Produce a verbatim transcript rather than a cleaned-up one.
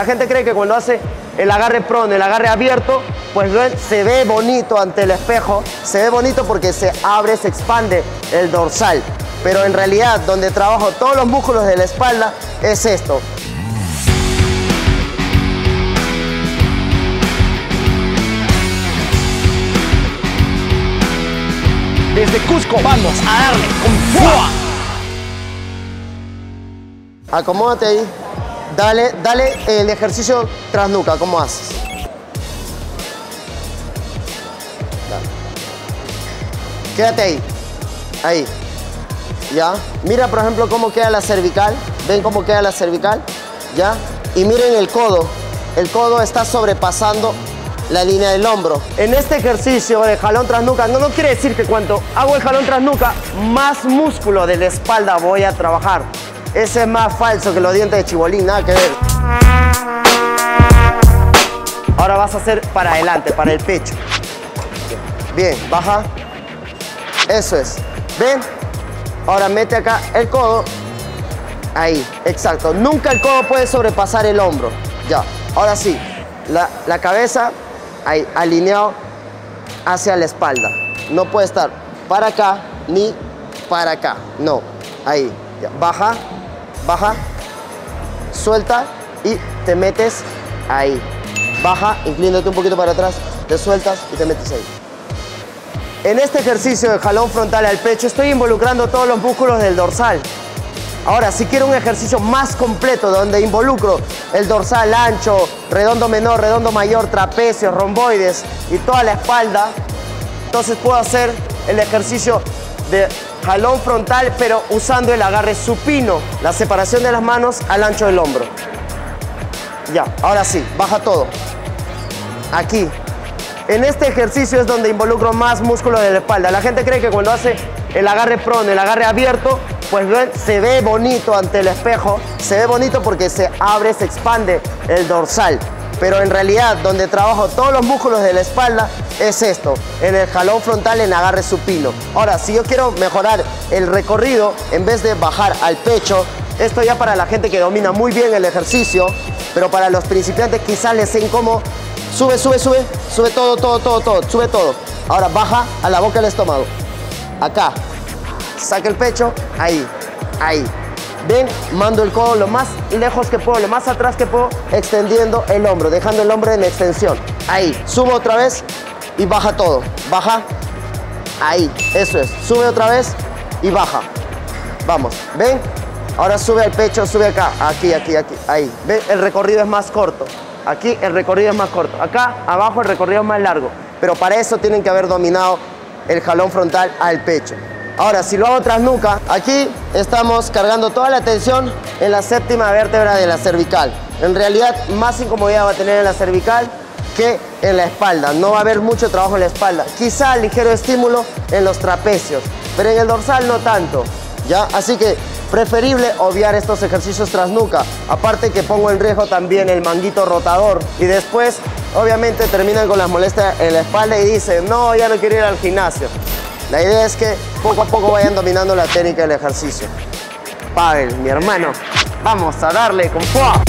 La gente cree que cuando hace el agarre prone, el agarre abierto, pues se ve bonito ante el espejo, se ve bonito porque se abre, se expande el dorsal. Pero en realidad, donde trabajo todos los músculos de la espalda, es esto. Desde Cusco, vamos a darle con F U A. Acomódate ahí. Dale, dale el ejercicio tras nuca, como haces. Dale. Quédate ahí. Ahí. Ya. Mira, por ejemplo, cómo queda la cervical. Ven cómo queda la cervical. Ya. Y miren el codo. El codo está sobrepasando la línea del hombro. En este ejercicio de jalón tras nuca, no, no quiere decir que cuanto hago el jalón tras nuca, más músculo de la espalda voy a trabajar. Ese es más falso que los dientes de Chibolín, nada que ver. Ahora vas a hacer para adelante, para el pecho. Bien, baja. Eso es. ¿Ven? Ahora mete acá el codo. Ahí, exacto. Nunca el codo puede sobrepasar el hombro. Ya, ahora sí. La, la cabeza... Ahí, alineado hacia la espalda. No puede estar para acá ni para acá. No, ahí. Ya. Baja, baja, suelta y te metes ahí. Baja, inclínate un poquito para atrás, te sueltas y te metes ahí. En este ejercicio de jalón frontal al pecho estoy involucrando todos los músculos del dorsal. Ahora, si quiero un ejercicio más completo donde involucro el dorsal ancho, redondo menor, redondo mayor, trapecios, romboides y toda la espalda, entonces puedo hacer el ejercicio de jalón frontal pero usando el agarre supino, la separación de las manos al ancho del hombro. Ya, ahora sí, baja todo. Aquí. En este ejercicio es donde involucro más músculos de la espalda. La gente cree que cuando hace el agarre prone, el agarre abierto, pues se ve bonito ante el espejo, se ve bonito porque se abre, se expande el dorsal. Pero en realidad, donde trabajo todos los músculos de la espalda, es esto, en el jalón frontal, en agarre supino. Ahora, si yo quiero mejorar el recorrido, en vez de bajar al pecho, esto ya para la gente que domina muy bien el ejercicio, pero para los principiantes quizás les sea incómodo. Sube, sube, sube, sube todo, todo, todo, todo, sube todo. Ahora baja a la boca del estómago. Acá. Saca el pecho, ahí, ahí. Ven, mando el codo lo más lejos que puedo, lo más atrás que puedo, extendiendo el hombro, dejando el hombro en extensión. Ahí, subo otra vez y baja todo. Baja, ahí, eso es. Sube otra vez y baja. Vamos, ven. Ahora sube al pecho, sube acá, aquí, aquí, aquí, ahí. Ven, el recorrido es más corto. Aquí el recorrido es más corto. Acá, abajo, el recorrido es más largo. Pero para eso tienen que haber dominado el jalón frontal al pecho. Ahora, si lo hago tras nuca, aquí estamos cargando toda la tensión en la séptima vértebra de la cervical. En realidad, más incomodidad va a tener en la cervical que en la espalda. No va a haber mucho trabajo en la espalda. Quizá ligero estímulo en los trapecios, pero en el dorsal no tanto, ¿ya? Así que preferible obviar estos ejercicios tras nuca. Aparte que pongo en riesgo también el manguito rotador y después, obviamente, terminan con las molestias en la espalda y dicen, no, ya no quiero ir al gimnasio. La idea es que poco a poco vayan dominando la técnica del ejercicio. Pavel, mi hermano, vamos a darle con F U A.